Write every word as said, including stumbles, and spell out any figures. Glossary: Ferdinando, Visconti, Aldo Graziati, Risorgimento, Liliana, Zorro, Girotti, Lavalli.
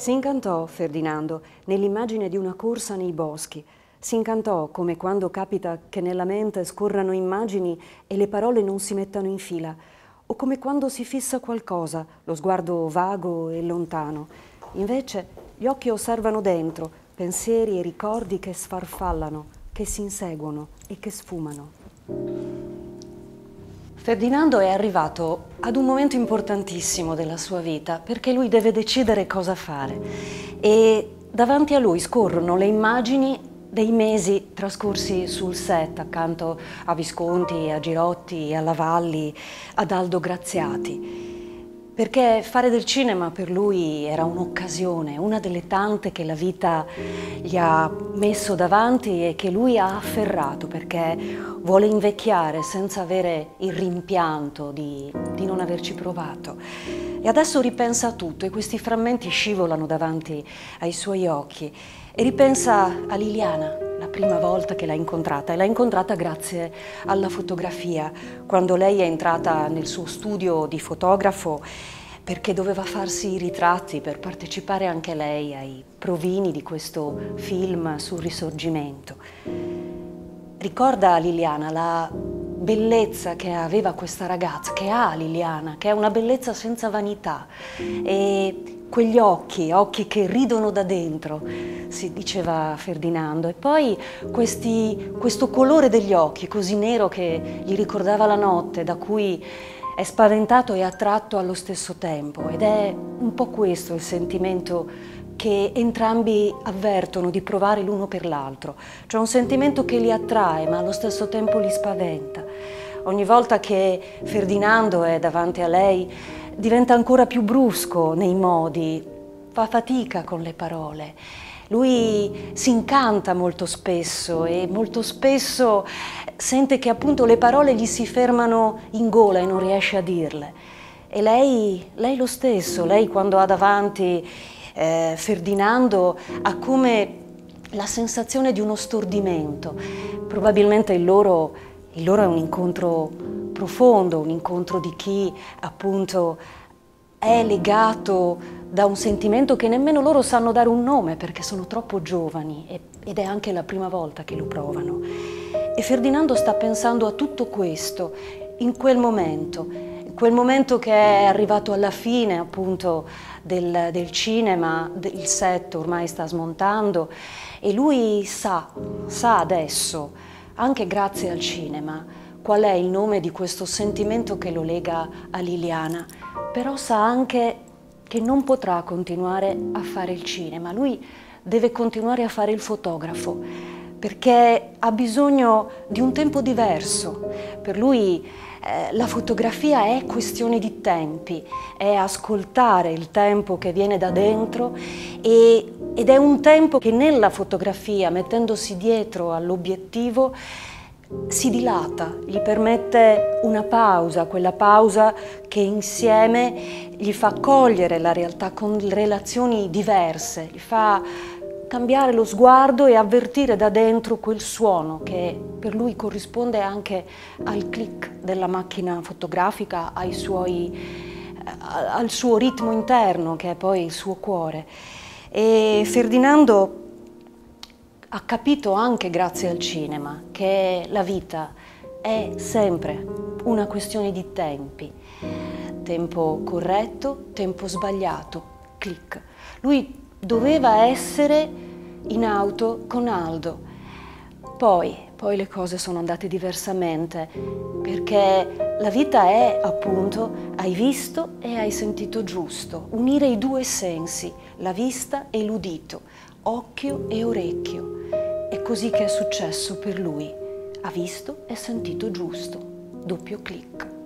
Si incantò Ferdinando nell'immagine di una corsa nei boschi. Si incantò come quando capita che nella mente scorrano immagini e le parole non si mettano in fila, o come quando si fissa qualcosa, lo sguardo vago e lontano. Invece gli occhi osservano dentro, pensieri e ricordi che sfarfallano, che si inseguono e che sfumano. Ferdinando è arrivato ad un momento importantissimo della sua vita, perché lui deve decidere cosa fare e davanti a lui scorrono le immagini dei mesi trascorsi sul set accanto a Visconti, a Girotti, a Lavalli, ad Aldo Graziati, perché fare del cinema per lui era un'occasione, una delle tante che la vita gli ha messo davanti e che lui ha afferrato perché vuole invecchiare senza avere il rimpianto di, di non averci provato. E adesso ripensa a tutto e questi frammenti scivolano davanti ai suoi occhi e ripensa a Liliana, la prima volta che l'ha incontrata, e l'ha incontrata grazie alla fotografia, quando lei è entrata nel suo studio di fotografo perché doveva farsi i ritratti per partecipare anche lei ai provini di questo film sul Risorgimento. Ricorda Liliana la bellezza che aveva questa ragazza, che ha Liliana, che è una bellezza senza vanità, e quegli occhi, occhi che ridono da dentro, si diceva Ferdinando, e poi questi, questo colore degli occhi così nero che gli ricordava la notte, da cui è spaventato e attratto allo stesso tempo, ed è un po' questo il sentimento che entrambi avvertono di provare l'uno per l'altro. C'è un sentimento che li attrae, ma allo stesso tempo li spaventa. Ogni volta che Ferdinando è davanti a lei, diventa ancora più brusco nei modi, fa fatica con le parole. Lui si incanta molto spesso e molto spesso sente che appunto le parole gli si fermano in gola e non riesce a dirle. E lei, lei lo stesso, lei quando ha davanti Eh, Ferdinando ha come la sensazione di uno stordimento. Probabilmente il loro, il loro è un incontro profondo, un incontro di chi appunto è legato da un sentimento che nemmeno loro sanno dare un nome perché sono troppo giovani e, ed è anche la prima volta che lo provano. E Ferdinando sta pensando a tutto questo in quel momento. Quel momento che è arrivato alla fine appunto del, del cinema, il set ormai sta smontando e lui sa, sa adesso, anche grazie al cinema, qual è il nome di questo sentimento che lo lega a Liliana, però sa anche che non potrà continuare a fare il cinema, lui deve continuare a fare il fotografo perché ha bisogno di un tempo diverso, per lui la fotografia è questione di tempi, è ascoltare il tempo che viene da dentro e, ed è un tempo che nella fotografia, mettendosi dietro all'obiettivo, si dilata, gli permette una pausa, quella pausa che insieme gli fa cogliere la realtà con relazioni diverse, gli fa cambiare lo sguardo e avvertire da dentro quel suono che per lui corrisponde anche al click della macchina fotografica, ai suoi, al suo ritmo interno che è poi il suo cuore. E Ferdinando ha capito anche grazie al cinema che la vita è sempre una questione di tempi, tempo corretto, tempo sbagliato, click. Lui doveva essere in auto con Aldo, poi, poi le cose sono andate diversamente, perché la vita è appunto hai visto e hai sentito giusto, unire i due sensi, la vista e l'udito, occhio e orecchio. È così che è successo per lui, ha visto e sentito giusto, doppio click.